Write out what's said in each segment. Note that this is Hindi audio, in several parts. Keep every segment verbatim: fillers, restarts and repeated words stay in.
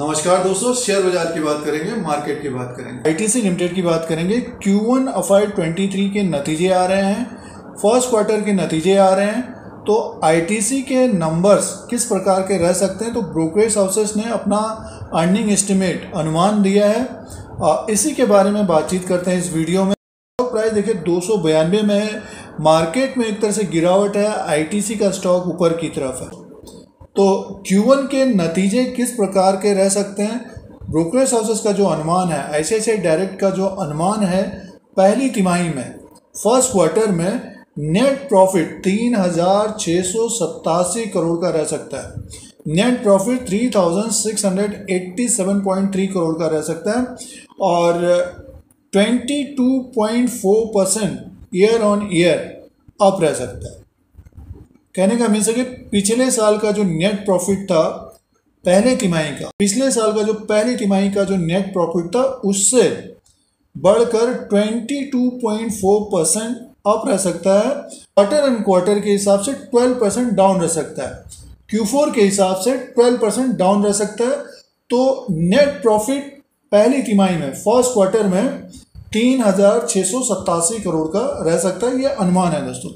नमस्कार दोस्तों, शेयर बाजार की बात करेंगे, मार्केट की बात करेंगे। आईटीसी लिमिटेड की बात करेंगे। Q one F Y twenty three के नतीजे आ रहे हैं, फर्स्ट क्वार्टर के नतीजे आ रहे हैं, तो आईटीसी के नंबर्स किस प्रकार के रह सकते हैं। तो ब्रोकरेज हाउसेस ने अपना अर्निंग एस्टिमेट अनुमान दिया है, इसी के बारे में बातचीत करते हैं इस वीडियो में। स्टॉक प्राइस देखिए दो सौ बयानवे में है, मार्केट में एक तरह से गिरावट है, आईटीसी का स्टॉक ऊपर की तरफ है। तो क्यू वन के नतीजे किस प्रकार के रह सकते हैं। ब्रोकरेज हाउसेस का जो अनुमान है, आईसीआईसीआई डायरेक्ट का जो अनुमान है, पहली तिमाही में फर्स्ट क्वार्टर में नेट प्रॉफिट तीन हज़ार छः सौ सतासी करोड़ का रह सकता है, net profit three thousand six hundred eighty seven point three crore का रह सकता है और twenty two point four percent year on year up रह सकता है। कहने का मीन्स है कि पिछले साल का जो नेट प्रॉफिट था पहले तिमाही का, पिछले साल का जो पहली तिमाही का जो नेट प्रॉफिट था उससे बढ़कर बाईस पॉइंट चार परसेंट अप रह सकता है। क्वार्टर एंड क्वार्टर के हिसाब से बारह परसेंट डाउन रह सकता है, क्यू फोर के हिसाब से बारह परसेंट डाउन रह सकता है। तो नेट प्रॉफिट पहली तिमाही में फर्स्ट क्वार्टर में तीन हज़ार छः सौ सतासी करोड़ का रह सकता है, ये अनुमान है दोस्तों।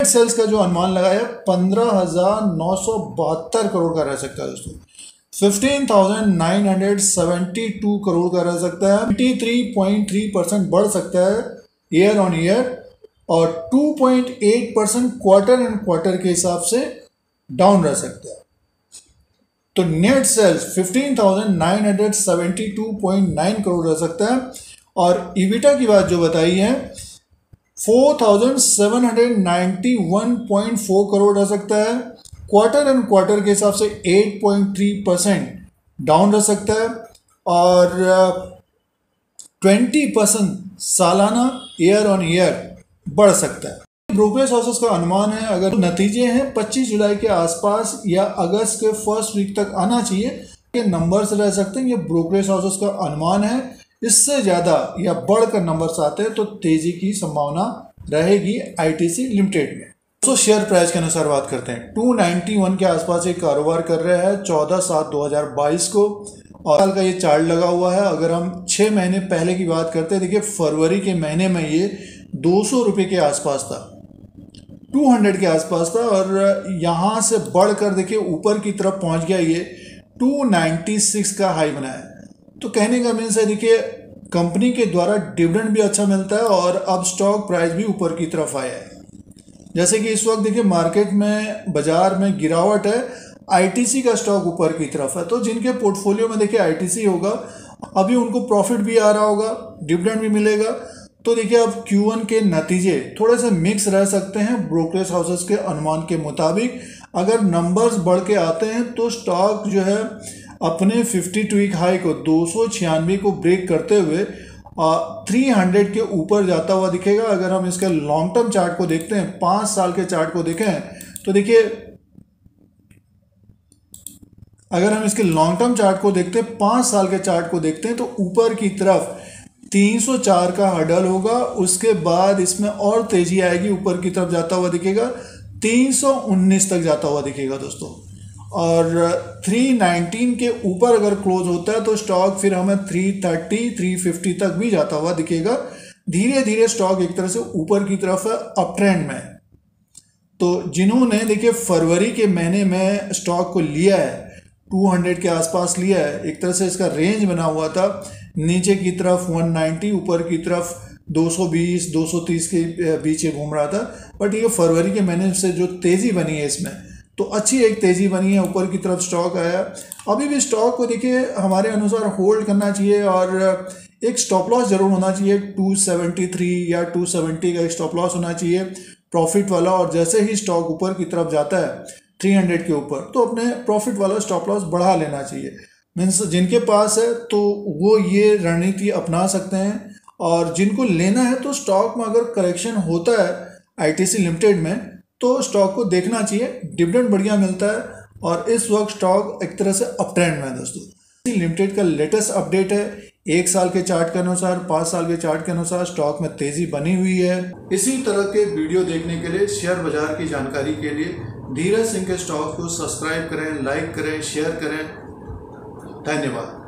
नेट सेल्स का जो अनुमान लगाया पंद्रह हज़ार नौ सौ बहत्तर करोड़ का रह सकता है दोस्तों, fifteen thousand nine hundred seventy two crore का रह सकता है, fifty three point three percent बढ़ सकता है ईयर ऑन ईयर और two point eight percent quarter and quarter के हिसाब से डाउन रह सकता है। तो net sales fifteen thousand nine hundred seventy two point nine crore रह सकता है और इविटा की बात जो बताई है four thousand seven hundred ninety one point four crore रह सकता है, क्वार्टर एंड क्वार्टर के हिसाब से eight point three percent down रह सकता है और ट्वेंटी परसेंट सालाना ईयर ऑन ईयर बढ़ सकता है। ब्रोकरेज हाउसेस का अनुमान है, अगर नतीजे हैं पच्चीस जुलाई के आसपास या अगस्त के फर्स्ट वीक तक आना चाहिए के नंबर्स रह सकते हैं, ये ब्रोकरेज हाउसेस का अनुमान है। इससे ज़्यादा या बढ़कर नंबर्स आते हैं तो तेजी की संभावना रहेगी आईटीसी लिमिटेड में। दोस्तों शेयर प्राइस के अनुसार बात करते हैं, दो सौ इक्यानवे के आसपास ये कारोबार कर रहा है चौदह सात दो हज़ार बाईस को और साल का ये चार्ट लगा हुआ है। अगर हम छः महीने पहले की बात करते हैं, देखिए फरवरी के महीने में ये दो सौ रुपये के आसपास था, दो सौ के आसपास था और यहाँ से बढ़कर देखिए ऊपर की तरफ पहुँच गया, ये दो सौ छियानवे का हाई बनाया। तो कहने का मीन्स है देखिए कंपनी के द्वारा डिविडेंड भी अच्छा मिलता है और अब स्टॉक प्राइस भी ऊपर की तरफ आया है। जैसे कि इस वक्त देखिए मार्केट में, बाज़ार में गिरावट है, आईटीसी का स्टॉक ऊपर की तरफ है। तो जिनके पोर्टफोलियो में देखिए आईटीसी होगा, अभी उनको प्रॉफिट भी आ रहा होगा, डिविडेंड भी मिलेगा। तो देखिए अब क्यू वन के नतीजे थोड़े से मिक्स रह सकते हैं ब्रोकरेज हाउसेस के अनुमान के मुताबिक। अगर नंबर्स बढ़ के आते हैं तो स्टॉक जो है अपने बावन वीक हाई को दो सौ छियानवे को ब्रेक करते हुए तीन सौ के ऊपर जाता हुआ दिखेगा। अगर हम इसके लॉन्ग टर्म चार्ट को देखते हैं, पाँच साल के चार्ट को देखें तो देखिए अगर हम इसके लॉन्ग टर्म चार्ट को देखते हैं पाँच साल के चार्ट को देखते हैं तो ऊपर की तरफ तीन सौ चार का हर्डल होगा, उसके बाद इसमें और तेज़ी आएगी, ऊपर की तरफ जाता हुआ दिखेगा, तीन सौ उन्नीस तक जाता हुआ दिखेगा दोस्तों। और तीन सौ उन्नीस के ऊपर अगर क्लोज होता है तो स्टॉक फिर हमें तीन सौ तीस, तीन सौ पचास तक भी जाता हुआ दिखेगा। धीरे धीरे स्टॉक एक तरह से ऊपर की तरफ है, अप ट्रेंड में। तो जिन्होंने देखिए फरवरी के महीने में स्टॉक को लिया है, दो सौ के आसपास लिया है, एक तरह से इसका रेंज बना हुआ था, नीचे की तरफ एक सौ नब्बे, ऊपर की तरफ दो सौ बीस, दो सौ तीस के बीच ये घूम रहा था। बट ये फरवरी के महीने से जो तेज़ी बनी है इसमें, तो अच्छी एक तेज़ी बनी है, ऊपर की तरफ स्टॉक आया। अभी भी स्टॉक को देखिए हमारे अनुसार होल्ड करना चाहिए और एक स्टॉप लॉस जरूर होना चाहिए, दो सौ तिहत्तर या दो सौ सत्तर का स्टॉप लॉस होना चाहिए प्रॉफिट वाला। और जैसे ही स्टॉक ऊपर की तरफ जाता है तीन सौ के ऊपर तो अपने प्रॉफिट वाला स्टॉप लॉस बढ़ा लेना चाहिए। मीन्स जिनके पास है तो वो ये रणनीति अपना सकते हैं और जिनको लेना है तो स्टॉक में अगर करेक्शन होता है आईटीसी लिमिटेड में तो स्टॉक को देखना चाहिए, डिविडेंड बढ़िया मिलता है और इस वक्त स्टॉक एक तरह से अप ट्रेंड में है दोस्तों। लिमिटेड का लेटेस्ट अपडेट है, एक साल के चार्ट के अनुसार, पाँच साल के चार्ट के अनुसार स्टॉक में तेजी बनी हुई है। इसी तरह के वीडियो देखने के लिए, शेयर बाजार की जानकारी के लिए धीरज सिंह के स्टॉक को सब्सक्राइब करें, लाइक करें, शेयर करें धन्यवाद।